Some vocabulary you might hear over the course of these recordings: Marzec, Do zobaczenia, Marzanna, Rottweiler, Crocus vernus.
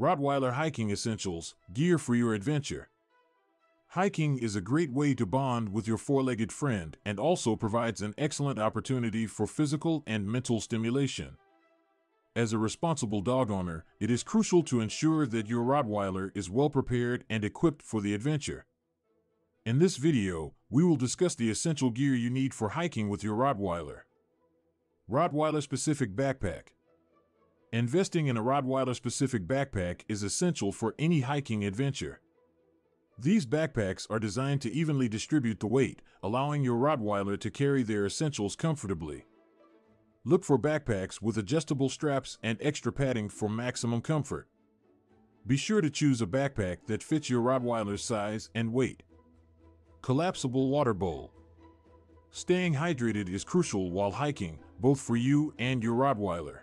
Rottweiler Hiking Essentials, gear for your adventure. Hiking is a great way to bond with your four-legged friend and also provides an excellent opportunity for physical and mental stimulation. As a responsible dog owner, it is crucial to ensure that your Rottweiler is well prepared and equipped for the adventure. In this video, we will discuss the essential gear you need for hiking with your Rottweiler. Rottweiler-specific backpack. Investing in a Rottweiler-specific backpack is essential for any hiking adventure. These backpacks are designed to evenly distribute the weight, allowing your Rottweiler to carry their essentials comfortably. Look for backpacks with adjustable straps and extra padding for maximum comfort. Be sure to choose a backpack that fits your Rottweiler's size and weight. Collapsible water bowl. Staying hydrated is crucial while hiking, both for you and your Rottweiler.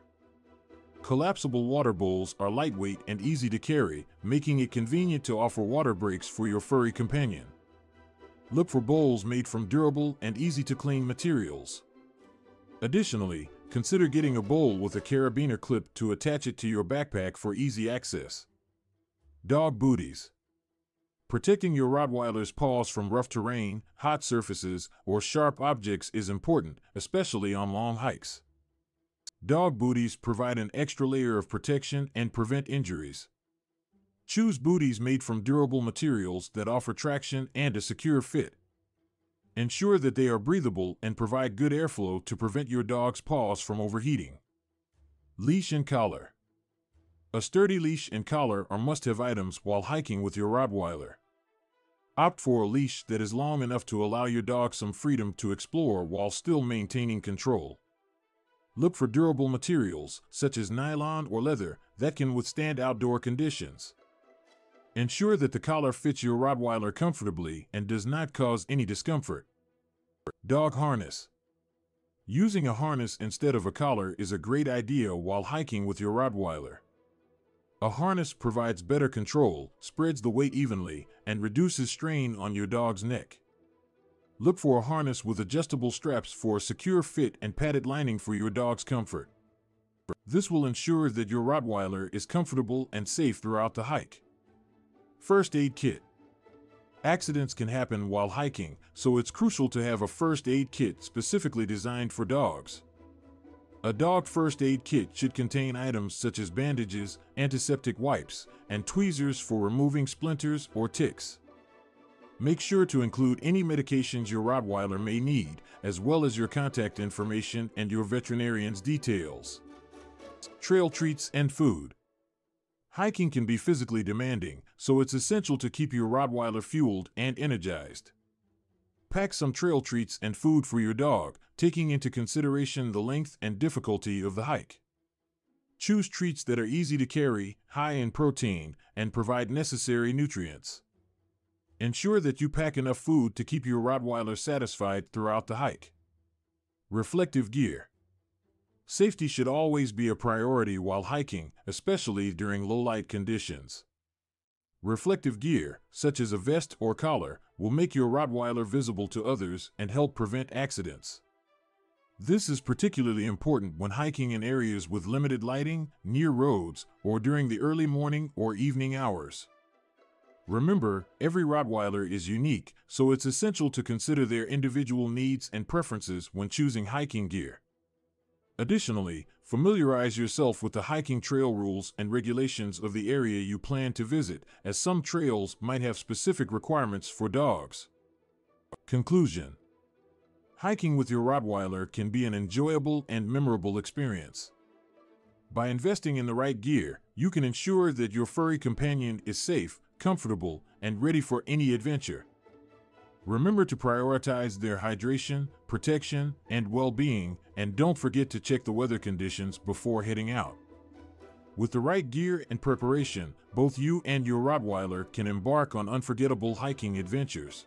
Collapsible water bowls are lightweight and easy to carry, making it convenient to offer water breaks for your furry companion. Look for bowls made from durable and easy-to-clean materials. Additionally, consider getting a bowl with a carabiner clip to attach it to your backpack for easy access. Dog booties. Protecting your Rottweiler's paws from rough terrain, hot surfaces, or sharp objects is important, especially on long hikes. Dog booties provide an extra layer of protection and prevent injuries. Choose booties made from durable materials that offer traction and a secure fit. Ensure that they are breathable and provide good airflow to prevent your dog's paws from overheating. Leash and collar. A sturdy leash and collar are must-have items while hiking with your Rottweiler. Opt for a leash that is long enough to allow your dog some freedom to explore while still maintaining control. Look for durable materials, such as nylon or leather, that can withstand outdoor conditions. Ensure that the collar fits your Rottweiler comfortably and does not cause any discomfort. Dog harness. Using a harness instead of a collar is a great idea while hiking with your Rottweiler. A harness provides better control, spreads the weight evenly, and reduces strain on your dog's neck. Look for a harness with adjustable straps for a secure fit and padded lining for your dog's comfort. This will ensure that your Rottweiler is comfortable and safe throughout the hike. First aid kit. Accidents can happen while hiking, so it's crucial to have a first aid kit specifically designed for dogs. A dog first aid kit should contain items such as bandages, antiseptic wipes, and tweezers for removing splinters or ticks. Make sure to include any medications your Rottweiler may need, as well as your contact information and your veterinarian's details. Trail treats and food. Hiking can be physically demanding, so it's essential to keep your Rottweiler fueled and energized. Pack some trail treats and food for your dog, taking into consideration the length and difficulty of the hike. Choose treats that are easy to carry, high in protein, and provide necessary nutrients. Ensure that you pack enough food to keep your Rottweiler satisfied throughout the hike. Reflective gear. Safety should always be a priority while hiking, especially during low-light conditions. Reflective gear, such as a vest or collar, will make your Rottweiler visible to others and help prevent accidents. This is particularly important when hiking in areas with limited lighting, near roads, or during the early morning or evening hours. Remember, every Rottweiler is unique, so it's essential to consider their individual needs and preferences when choosing hiking gear. Additionally, familiarize yourself with the hiking trail rules and regulations of the area you plan to visit, as some trails might have specific requirements for dogs. Conclusion. Hiking with your Rottweiler can be an enjoyable and memorable experience. By investing in the right gear, you can ensure that your furry companion is safe, comfortable, and ready for any adventure. Remember to prioritize their hydration, protection, and well-being, and don't forget to check the weather conditions before heading out. With the right gear and preparation, both you and your Rottweiler can embark on unforgettable hiking adventures.